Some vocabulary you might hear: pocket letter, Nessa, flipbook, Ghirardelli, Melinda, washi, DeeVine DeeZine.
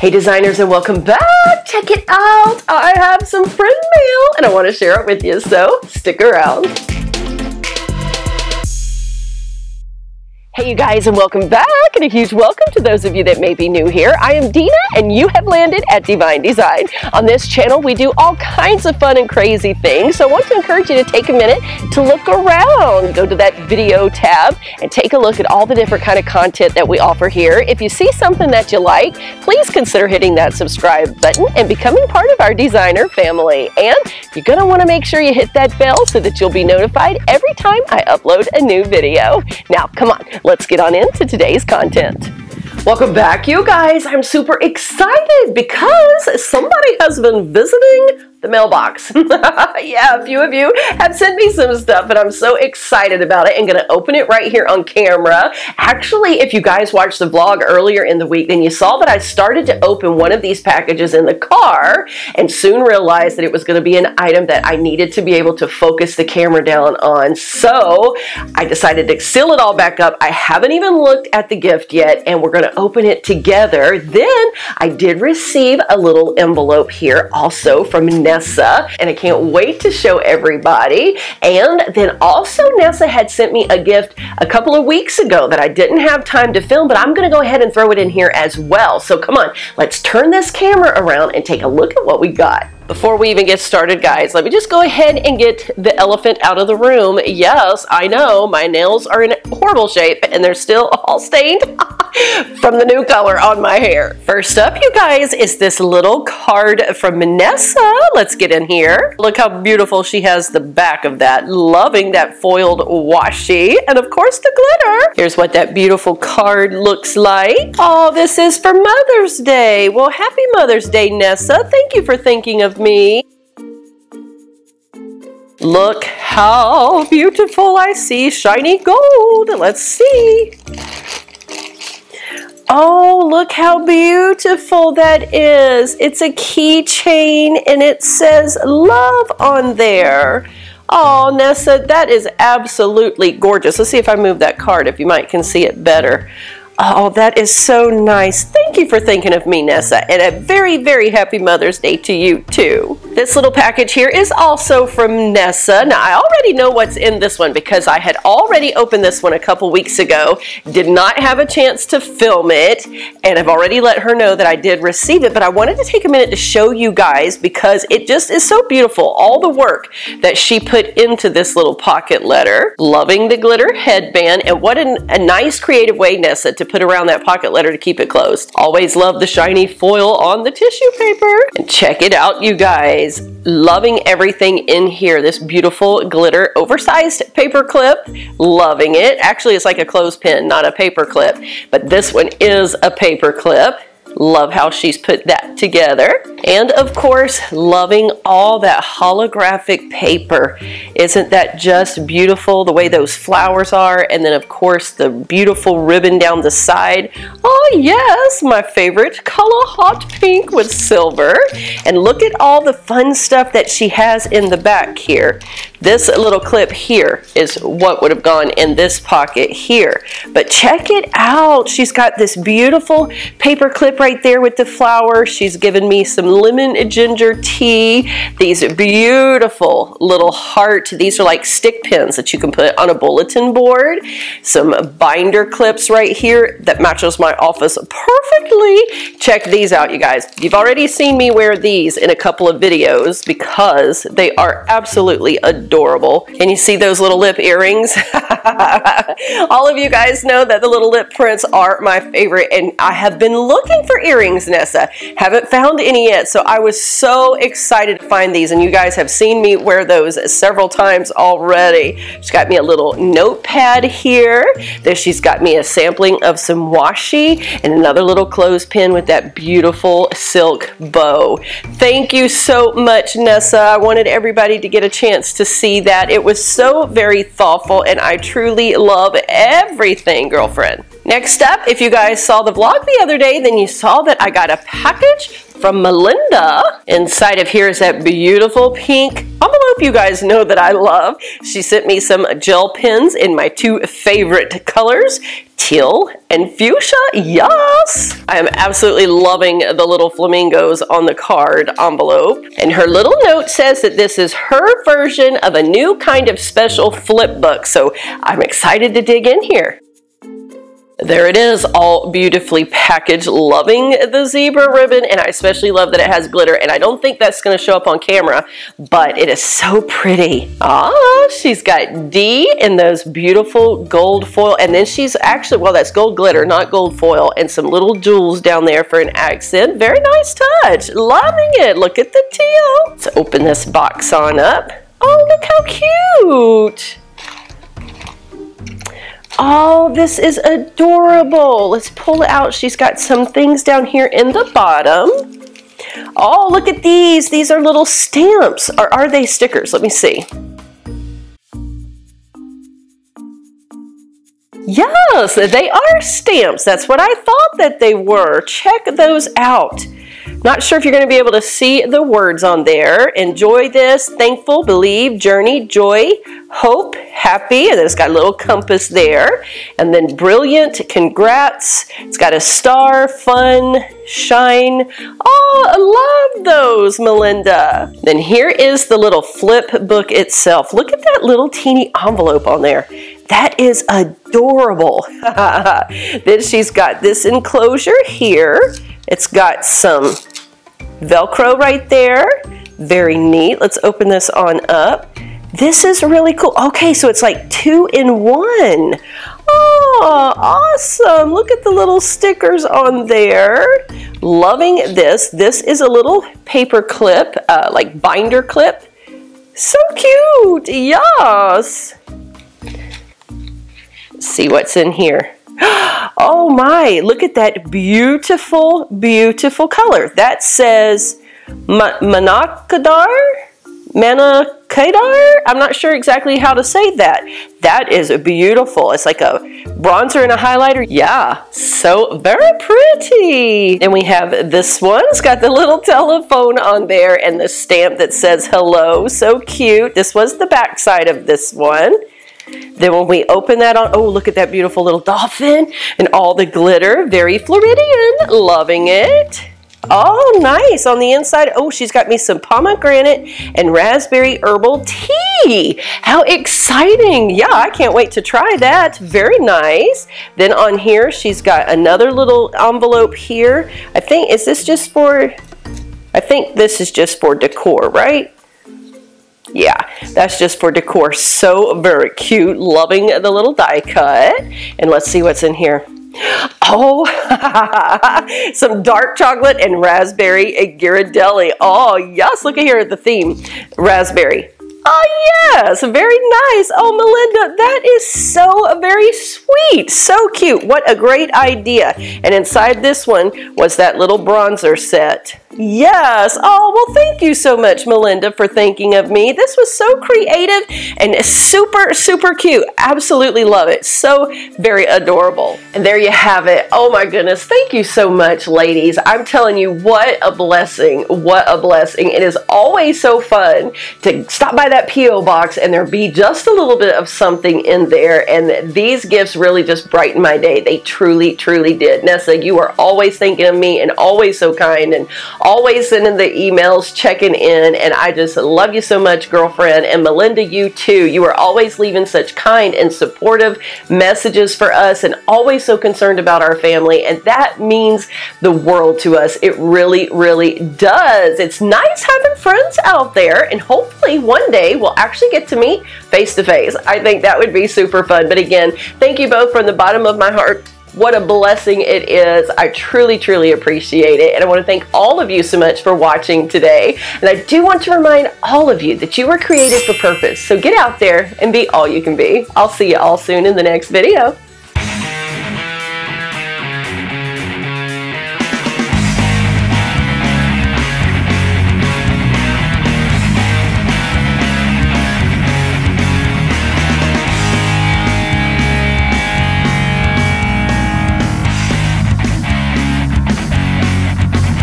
Hey designers, and welcome back. Check it out. I have some friend mail and I want to share it with you, so stick around. Hey you guys, and welcome back, and a huge welcome to those of you that may be new here. I am Dina and you have landed at DeeVine DeeZine. On this channel we do all kinds of fun and crazy things, so I want to encourage you to take a minute to look around. Go to that video tab and take a look at all the different kind of content that we offer here. If you see something that you like, please consider hitting that subscribe button and becoming part of our designer family. And you're going to want to make sure you hit that bell so that you'll be notified every time I upload a new video. Now come on, let's get on into today's content. Welcome back, you guys. I'm super excited because somebody has been visiting the mailbox. Yeah, a few of you have sent me some stuff and I'm so excited about it and gonna open it right here on camera. Actually, if you guys watched the vlog earlier in the week, then you saw that I started to open one of these packages in the car and soon realized that it was gonna be an item that I needed to be able to focus the camera down on. So I decided to seal it all back up. I haven't even looked at the gift yet and we're gonna open it together. Then I did receive a little envelope here also from Nessa, and I can't wait to show everybody. And then also Nessa had sent me a gift a couple of weeks ago that I didn't have time to film, but I'm gonna go ahead and throw it in here as well. So come on, let's turn this camera around and take a look at what we got. Before we even get started, guys, let me just go ahead and get the elephant out of the room. Yes, I know, my nails are in horrible shape and they're still all stained from the new color on my hair. First up, you guys, is this little card from Nessa. Let's get in here. Look how beautiful she has the back of that. Loving that foiled washi and, of course, the glitter. Here's what that beautiful card looks like. Oh, this is for Mother's Day. Well, happy Mother's Day, Nessa. Thank you for thinking of me. Look how beautiful. I see shiny gold. Let's see. Oh, look how beautiful that is. It's a keychain and it says love on there. Oh, Nessa, that is absolutely gorgeous. Let's see if I move that card if you might can see it better. Oh, that is so nice. Thank you for thinking of me, Nessa, and a very, very happy Mother's Day to you, too. This little package here is also from Nessa. Now, I already know what's in this one because I had already opened this one a couple weeks ago, did not have a chance to film it, and I've already let her know that I did receive it, but I wanted to take a minute to show you guys because it just is so beautiful, all the work that she put into this little pocket letter. Loving the glitter headband, and what a nice creative way, Nessa, to put around that pocket letter to keep it closed. Always love the shiny foil on the tissue paper. And check it out, you guys. Loving everything in here. This beautiful glitter oversized paper clip. Loving it. Actually, it's like a clothespin, not a paper clip. But this one is a paper clip. Love how she's put that together. And of course, loving all that holographic paper. Isn't that just beautiful, the way those flowers are? And then of course, the beautiful ribbon down the side. Oh yes, my favorite color, hot pink with silver. And look at all the fun stuff that she has in the back here. This little clip here is what would have gone in this pocket here. But check it out. She's got this beautiful paper clip right there with the flower. She's given me some lemon ginger tea. These beautiful little heart. These are like stick pins that you can put on a bulletin board. Some binder clips right here that matches my office perfectly. Check these out, you guys. You've already seen me wear these in a couple of videos because they are absolutely adorable. And you see those little lip earrings? All of you guys know that the little lip prints are my favorite, and I have been looking for earrings, Nessa. Haven't found any yet, so I was so excited to find these, and you guys have seen me wear those several times already. She's got me a little notepad here. There she's got me a sampling of some washi and another little clothespin with that beautiful silk bow. Thank you so much, Nessa. I wanted everybody to get a chance to see that. It was so very thoughtful, and I truly love everything, girlfriend. Next up, if you guys saw the vlog the other day, then you saw that I got a package from Melinda. Inside of here is that beautiful pink envelope you guys know that I love. She sent me some gel pens in my two favorite colors, teal and fuchsia. Yes! I am absolutely loving the little flamingos on the card envelope. And her little note says that this is her version of a new kind of special flip book. So I'm excited to dig in here. There it is, all beautifully packaged. Loving the zebra ribbon, and I especially love that it has glitter, and I don't think that's going to show up on camera, but it is so pretty. Ah, she's got D in those beautiful gold foil, and then she's actually, well, that's gold glitter, not gold foil, and some little jewels down there for an accent. Very nice touch. Loving it. Look at the teal. Let's open this box on up. Oh, look how cute. Oh, this is adorable. Let's pull it out. She's got some things down here in the bottom. Oh, look at these. These are little stamps. Or are they stickers? Let me see. Yes, they are stamps. That's what I thought that they were. Check those out. Not sure if you're going to be able to see the words on there. Enjoy this, thankful, believe, journey, joy, hope, happy. And it's got a little compass there. And then brilliant, congrats. It's got a star, fun, shine. Oh, I love those, Melinda. Then here is the little flip book itself. Look at that little teeny envelope on there. That is adorable. Then she's got this enclosure here. It's got some Velcro right there. Very neat. Let's open this on up. This is really cool. Okay, so it's like 2 in 1. Oh, awesome. Look at the little stickers on there. Loving this. This is a little paper clip, like binder clip. So cute. Yes. See what's in here. Oh my, look at that beautiful, beautiful color. That says Manakadar? I'm not sure exactly how to say that. That is beautiful. It's like a bronzer and a highlighter. Yeah, so very pretty. And we have this one. It's got the little telephone on there and the stamp that says hello. So cute. This was the back side of this one. Then when we open that on, oh, look at that beautiful little dolphin and all the glitter. Very Floridian. Loving it. Oh, nice. On the inside, oh, she's got me some pomegranate and raspberry herbal tea. How exciting. Yeah, I can't wait to try that. Very nice. Then on here, she's got another little envelope here. I think, is this just for, I think this is just for decor, right? Yeah, that's just for decor. So very cute. Loving the little die cut. And let's see what's in here. Oh, some dark chocolate and raspberry Ghirardelli. Oh, yes. Look at here at the theme. Raspberry. Oh, yes. Very nice. Oh, Melinda, that is so very sweet. So cute. What a great idea. And inside this one was that little bronzer set. Yes. Oh, well, thank you so much, Melinda, for thinking of me. This was so creative and super, super cute. Absolutely love it. So very adorable. And there you have it. Oh, my goodness. Thank you so much, ladies. I'm telling you, what a blessing. What a blessing. It is always so fun to stop by that P.O. box and there be just a little bit of something in there. And these gifts really just brighten my day. They truly, truly did. Nessa, you are always thinking of me and always so kind and always sending the emails, checking in, and I just love you so much, girlfriend. And Melinda, you too. You are always leaving such kind and supportive messages for us and always so concerned about our family, and that means the world to us. It really, really does. It's nice having friends out there, and hopefully one day we'll actually get to meet face to face. I think that would be super fun. But again, thank you both from the bottom of my heart. What a blessing it is. I truly, truly appreciate it. And I want to thank all of you so much for watching today. And I do want to remind all of you that you were created for purpose. So get out there and be all you can be. I'll see you all soon in the next video.